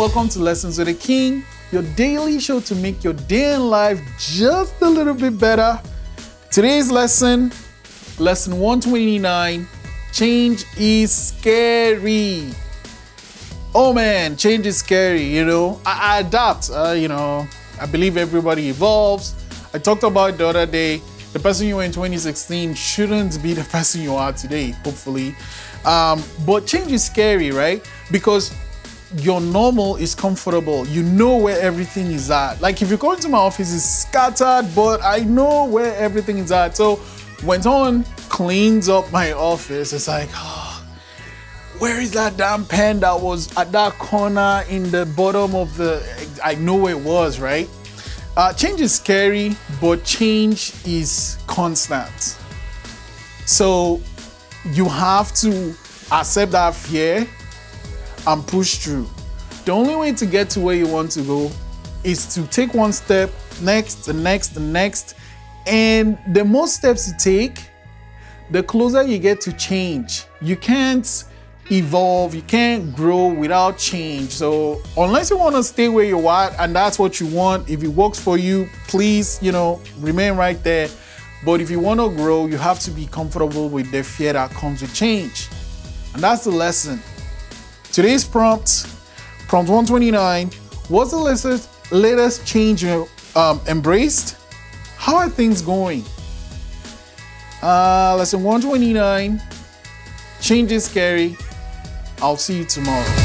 and welcome to Lessons with a King, your daily show to make your day in life just a little bit better. Today's lesson, lesson 129, change is scary. Oh man, change is scary, you know. I adapt, I believe everybody evolves. I talked about it the other day. The person you were in 2016 shouldn't be the person you are today, hopefully. But change is scary, right? Because your normal is comfortable. You know where everything is at. Like if you go into my office, it's scattered, but I know where everything is at. So when someone cleans up my office, it's like, oh, where is that damn pen that was at that corner in the bottom of the, I know where it was, right? Change is scary, but change is constant. So you have to accept that fear and push through. The only way to get to where you want to go is to take one step, next, the next, the next. And the more steps you take, the closer you get to change. You can't evolve, you can't grow without change. So unless you want to stay where you are and that's what you want, if it works for you, please, remain right there. But if you want to grow, you have to be comfortable with the fear that comes with change. And that's the lesson. Today's prompt 129, what's the latest change you embraced? How are things going? Lesson 129, change is scary. I'll see you tomorrow.